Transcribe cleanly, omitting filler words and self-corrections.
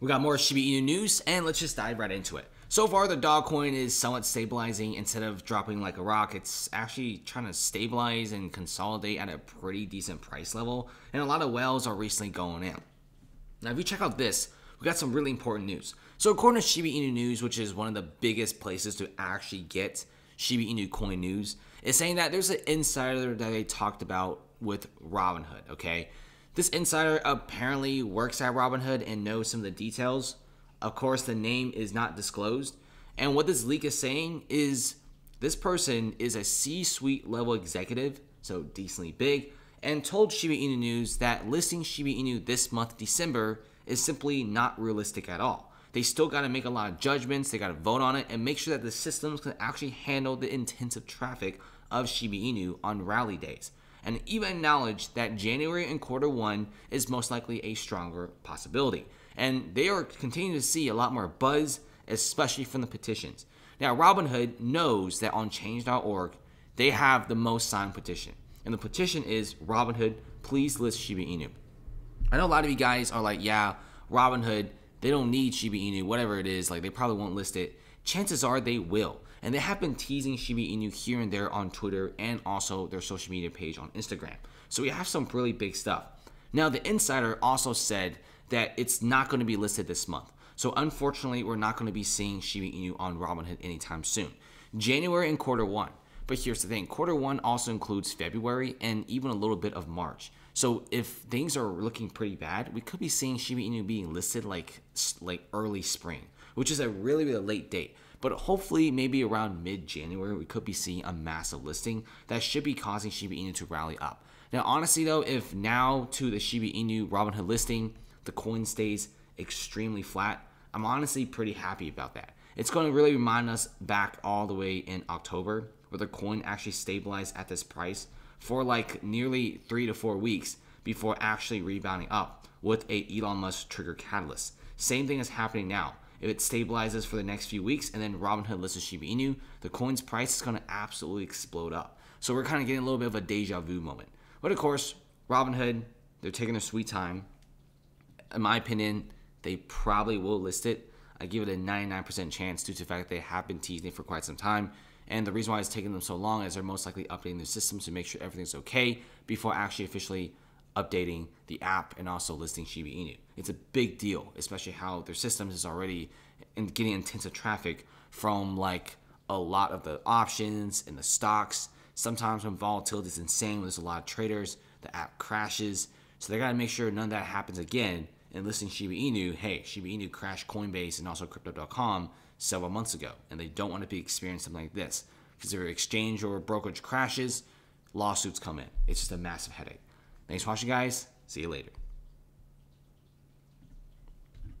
We got more Shiba Inu news, and let's just dive right into it. So far, the Dogecoin is somewhat stabilizing. Instead of dropping like a rock, it's actually trying to stabilize and consolidate at a pretty decent price level, and a lot of whales are recently going in. Now, if you check out this, we got some really important news. So according to Shiba Inu News, which is one of the biggest places to actually get Shiba Inu coin news, is saying that there's an insider that they talked about with Robinhood, okay? This insider apparently works at Robinhood and knows some of the details. Of course, the name is not disclosed. And what this leak is saying is this person is a C-suite level executive, so decently big, and told Shiba Inu News that listing Shiba Inu this month, December, is simply not realistic at all. They still got to make a lot of judgments. They got to vote on it and make sure that the systems can actually handle the intensive traffic of Shiba Inu on rally days, and even acknowledge that January and quarter one is most likely a stronger possibility. And they are continuing to see a lot more buzz, especially from the petitions. Now, Robinhood knows that on change.org, they have the most signed petition. And the petition is, Robinhood, please list Shiba Inu. I know a lot of you guys are like, yeah, Robinhood, they don't need Shiba Inu, whatever it is, like they probably won't list it. Chances are they will. And they have been teasing Shiba Inu here and there on Twitter and also their social media page on Instagram. So we have some really big stuff. Now, the insider also said that it's not going to be listed this month. So unfortunately, we're not going to be seeing Shiba Inu on Robinhood anytime soon. January and quarter one. But here's the thing, quarter one also includes February and even a little bit of March. So if things are looking pretty bad, we could be seeing Shiba Inu being listed like early spring, which is a really, really late date. But hopefully maybe around mid-January, we could be seeing a massive listing that should be causing Shiba Inu to rally up. Now, honestly though, if now to the Shiba Inu Robinhood listing, the coin stays extremely flat, I'm honestly pretty happy about that. It's going to really remind us back all the way in October, where the coin actually stabilized at this price for like nearly 3 to 4 weeks before actually rebounding up with a Elon Musk trigger catalyst. Same thing is happening now. If it stabilizes for the next few weeks and then Robinhood lists Shiba Inu, the coin's price is going to absolutely explode up. So we're kind of getting a little bit of a deja vu moment. But of course, Robinhood, they're taking their sweet time. In my opinion, they probably will list it. I give it a 99% chance due to the fact that they have been teasing it for quite some time. And the reason why it's taking them so long is they're most likely updating their systems to make sure everything's okay before actually officially updating the app and also listing Shiba Inu. It's a big deal, especially how their systems is already getting intensive traffic from like a lot of the options and the stocks. Sometimes when volatility is insane, when there's a lot of traders, the app crashes. So they gotta make sure none of that happens again. And listing Shiba Inu, hey, Shiba Inu crashed Coinbase and also Crypto.com several months ago. And they don't want to be experiencing something like this. Because if your exchange or brokerage crashes, lawsuits come in. It's just a massive headache. Thanks for watching, guys. See you later.